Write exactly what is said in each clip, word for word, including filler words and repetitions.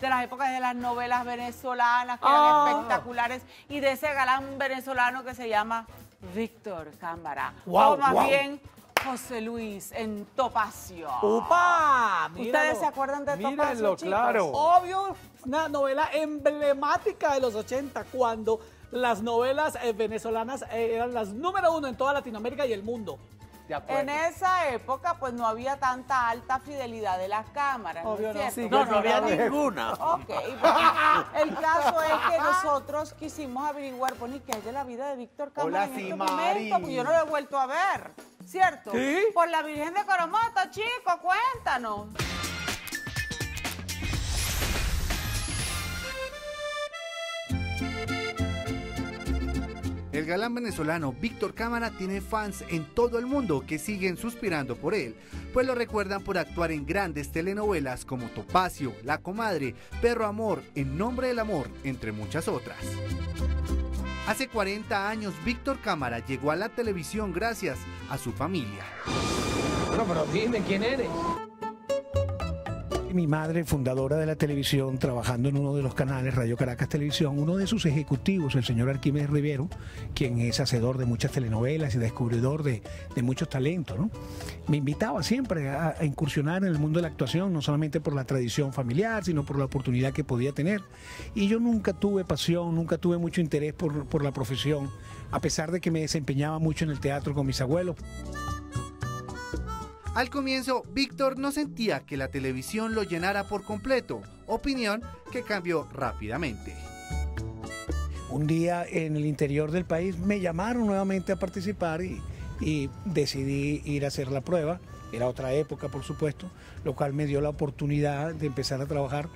de las épocas de las novelas venezolanas, que oh. eran espectaculares, y de ese galán venezolano que se llama Víctor Cámara. Wow, o más wow. bien José Luis en Topacio. ¡Upa! ¿Ustedes míralo, se acuerdan de Topacio, mírenlo, chicos? Claro. Obvio, una novela emblemática de los ochenta, cuando las novelas eh, venezolanas eh, eran las número uno en toda Latinoamérica y el mundo. En esa época, pues, no había tanta alta fidelidad de la cámara. Obvio, ¿no? No, sí, no, no, no había ninguna. Ok, pues, el caso es que nosotros quisimos averiguar, bueno, ¿y qué hay de la vida de Víctor Cámara en este momento? Pues yo no lo he vuelto a ver, ¿cierto? ¿Sí? Por la Virgen de Coromoto, chico, cuéntanos. El galán venezolano Víctor Cámara tiene fans en todo el mundo que siguen suspirando por él, pues lo recuerdan por actuar en grandes telenovelas como Topacio, La Comadre, Perro Amor, En Nombre del Amor, entre muchas otras. Hace cuarenta años Víctor Cámara llegó a la televisión gracias a su familia. Bueno, pero dime, ¿quién eres? Mi madre, fundadora de la televisión, trabajando en uno de los canales, Radio Caracas Televisión, uno de sus ejecutivos, el señor Arquímedes Rivero, quien es hacedor de muchas telenovelas y descubridor de, de muchos talentos, ¿no? Me invitaba siempre a, a incursionar en el mundo de la actuación, no solamente por la tradición familiar, sino por la oportunidad que podía tener. Y yo nunca tuve pasión, nunca tuve mucho interés por, por la profesión, a pesar de que me desempeñaba mucho en el teatro con mis abuelos. Al comienzo, Víctor no sentía que la televisión lo llenara por completo, opinión que cambió rápidamente. Un día en el interior del país me llamaron nuevamente a participar y, y decidí ir a hacer la prueba. Era otra época, por supuesto, lo cual me dio la oportunidad de empezar a trabajar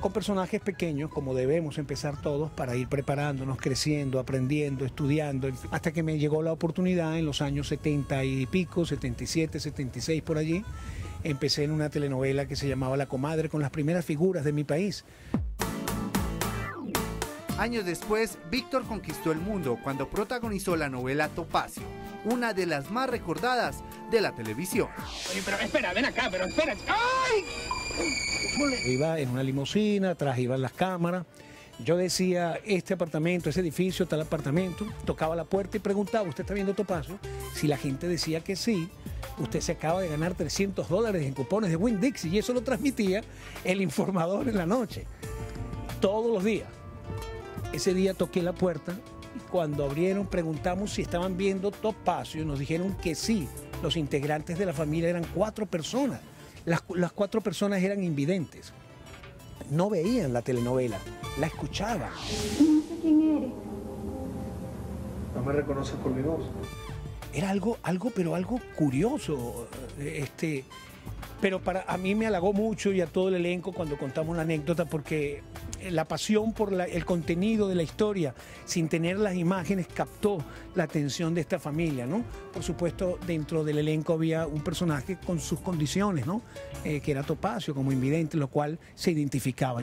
con personajes pequeños, como debemos empezar todos, para ir preparándonos, creciendo, aprendiendo, estudiando, hasta que me llegó la oportunidad en los años setenta y pico, setenta y siete, setenta y seis, por allí. Empecé en una telenovela que se llamaba La Comadre, con las primeras figuras de mi país. Años después, Víctor conquistó el mundo cuando protagonizó la novela Topacio, una de las más recordadas de la televisión. Oye, pero espera, ven acá, pero espera. ¡Ay! Iba en una limusina, atrás iban las cámaras. Yo decía, este apartamento, ese edificio, tal apartamento. Tocaba la puerta y preguntaba, ¿usted está viendo Topacio? Si la gente decía que sí, usted se acaba de ganar trescientos dólares en cupones de Win Dixie. Y eso lo transmitía el informador en la noche, todos los días. Ese día toqué la puerta y cuando abrieron preguntamos si estaban viendo Topacio. Nos dijeron que sí. Los integrantes de la familia eran cuatro personas. Las, las cuatro personas eran invidentes, no veían la telenovela, la escuchaban. No sé quién eres. No me reconoces por mi voz. Era algo, algo, pero algo curioso. Este, pero para, a mí me halagó mucho y a todo el elenco cuando contamos la anécdota, porque la pasión por la, el contenido de la historia, sin tener las imágenes, captó la atención de esta familia, ¿no? Por supuesto, dentro del elenco había un personaje con sus condiciones, ¿no? Eh, que era Topacio, como invidente, lo cual se identificaba.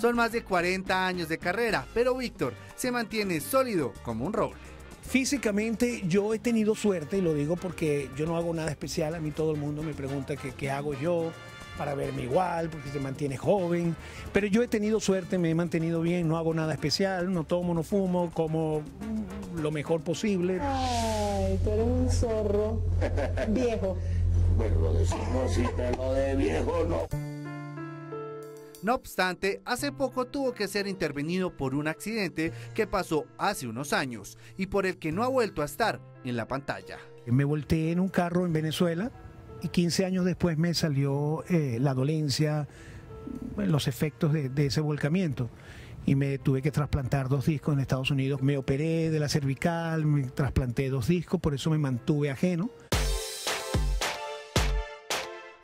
Son más de cuarenta años de carrera, pero Víctor se mantiene sólido como un roble. Físicamente yo he tenido suerte, y lo digo porque yo no hago nada especial. A mí todo el mundo me pregunta qué, qué hago yo para verme igual, porque se mantiene joven, pero yo he tenido suerte, me he mantenido bien, no hago nada especial, no tomo, no fumo, como lo mejor posible. Ay, tú eres un zorro viejo. Bueno, lo de zorro sí, pero lo de viejo no. No obstante, hace poco tuvo que ser intervenido por un accidente que pasó hace unos años y por el que no ha vuelto a estar en la pantalla. Me volteé en un carro en Venezuela y quince años después me salió eh, la dolencia, los efectos de, de ese volcamiento. Y me tuve que trasplantar dos discos en Estados Unidos. Me operé de la cervical, me trasplanté dos discos, por eso me mantuve ajeno.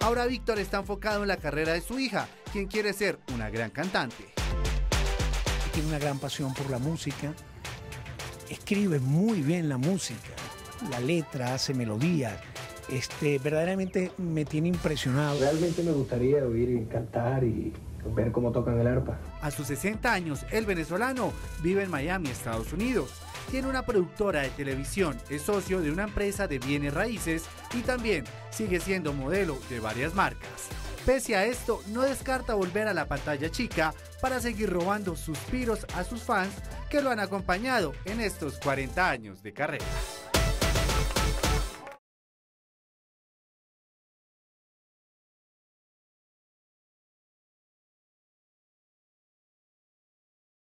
Ahora Víctor está enfocado en la carrera de su hija, quien quiere ser una gran cantante. Tiene una gran pasión por la música, escribe muy bien la música, la letra, hace melodías. Este, verdaderamente me tiene impresionado. Realmente me gustaría oír y cantar y ver cómo tocan el arpa. A sus sesenta años, el venezolano vive en Miami, Estados Unidos. Tiene una productora de televisión, es socio de una empresa de bienes raíces y también sigue siendo modelo de varias marcas. Pese a esto, no descarta volver a la pantalla chica para seguir robando suspiros a sus fans que lo han acompañado en estos cuarenta años de carrera.